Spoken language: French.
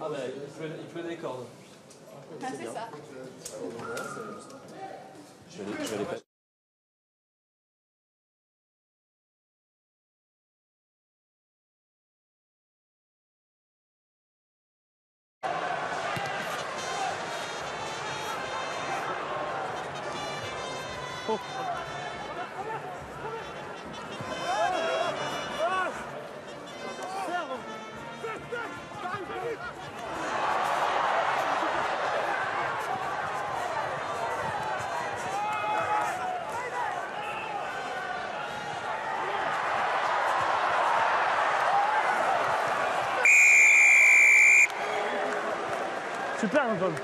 Ah ben, il pleut des cordes. Ah, c'est ça. Je vais les passer. Oh. Super, Antoine.